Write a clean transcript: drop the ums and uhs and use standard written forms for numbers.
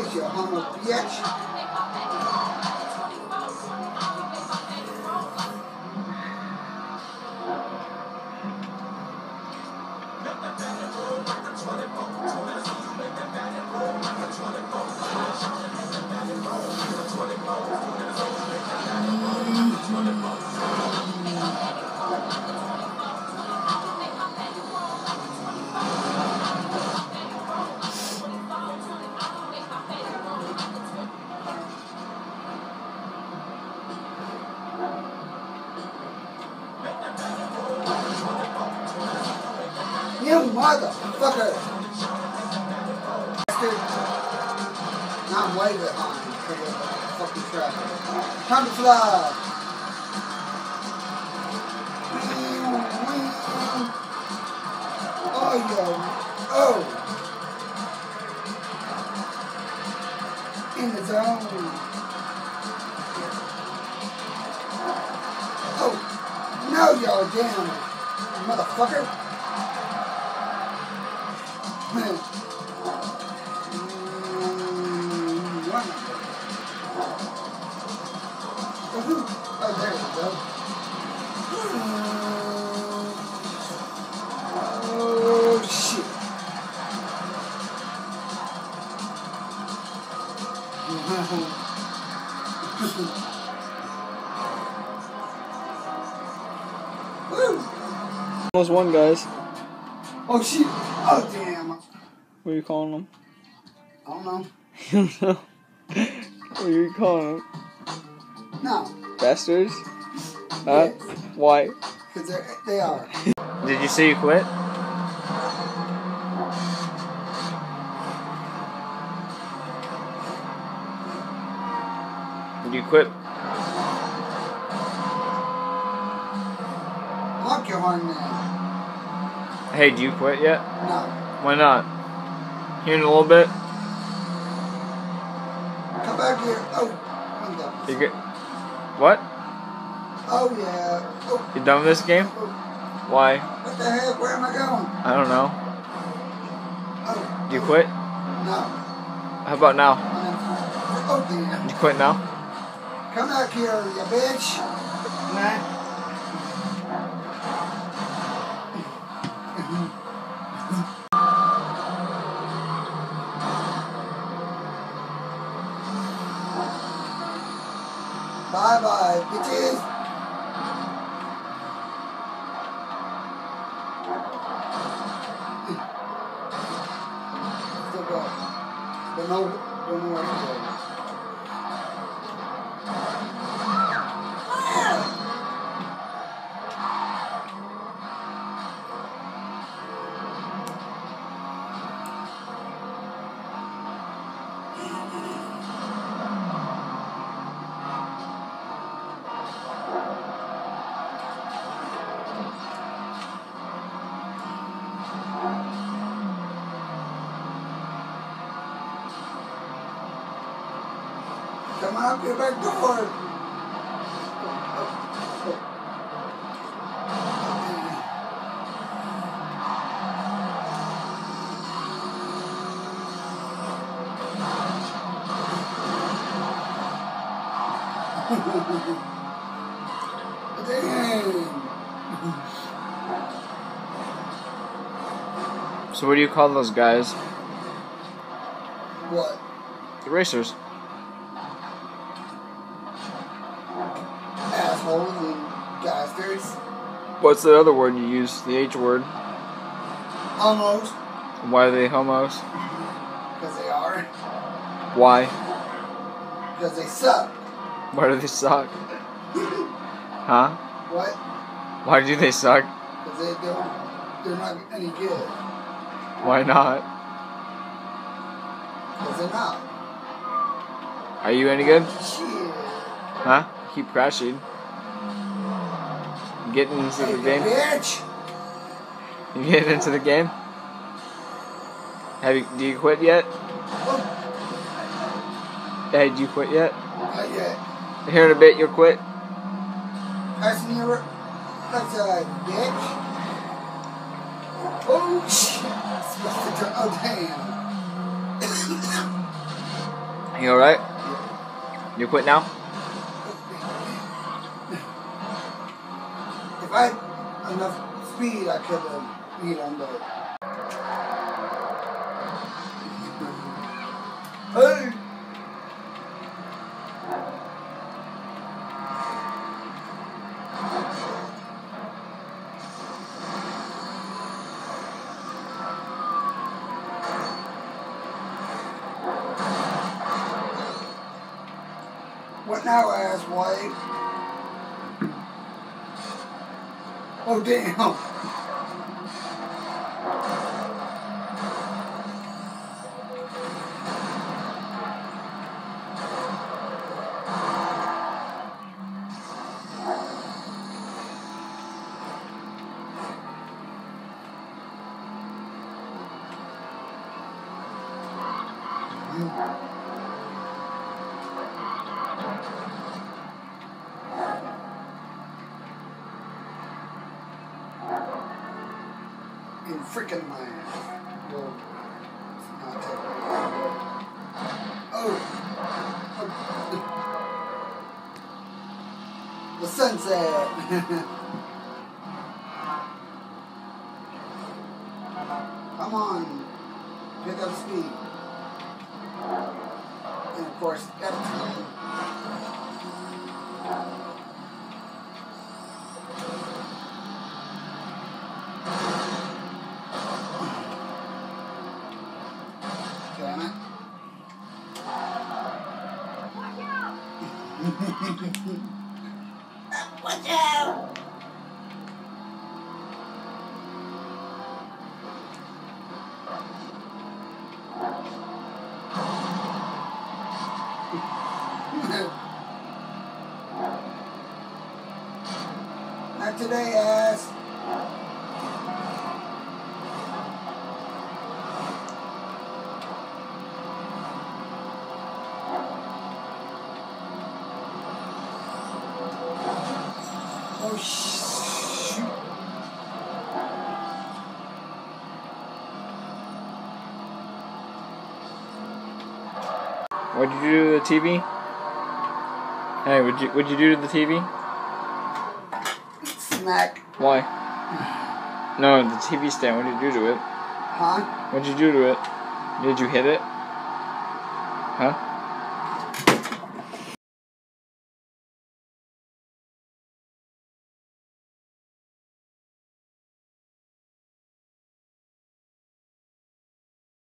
place, you homo bitch. You motherfucker! I'm way behind for the fucking traffic. Time to fly! Oh, yo! Oh! In the zone! Oh! No, y'all, damn! Motherfucker! Almost won, guys. Oh shit! Oh damn! What are you calling them? I don't know. You don't know? What are you calling them? No. Bastards? Huh? Yes. Why? Because they are. Did you see you quit? Did you quit? Lock your horn now. Hey, do you quit yet? No. Why not? Here in a little bit? Come back here. Oh, I'm done. You good? What? Oh, yeah. Oh. You done with this game? Oh. Why? What the heck? Where am I going? I don't know. Oh. Do you quit? No. How about now? Oh, damn. You quit now? Come back here, you bitch. Nah. Bye bye, bitches. Still go. Don't know where to go. Come out your back door! So what do you call those guys? What? The racers. What's the other word you use? The H word? Homos. Why are they homos? Because they are. Why? Because they suck. Why do they suck? Huh? What? Why do they suck? Because they're not any good. Why not? Because they're not. Are you any good? Shit. Huh? Keep crashing. Getting into the game? You getting into the game? Do you quit yet? Oh. Hey, do you quit yet? Not yet. Here in a bit, you'll quit? Pass me over. That's a bitch. Oh, shit. Oh, damn. You alright? You quit now? If I had enough speed, I could have beat on the... Hey! What now, ass wife? Oh, damn. In freaking my oh, the sunset. Come on, pick up speed. And of course, that's watch out! Not today, ass. Oh, shoot. What'd you do to the TV? Hey, what'd you do to the TV? Smack. Why? No, the TV stand, what'd you do to it? Huh? What'd you do to it? Did you hit it? Huh?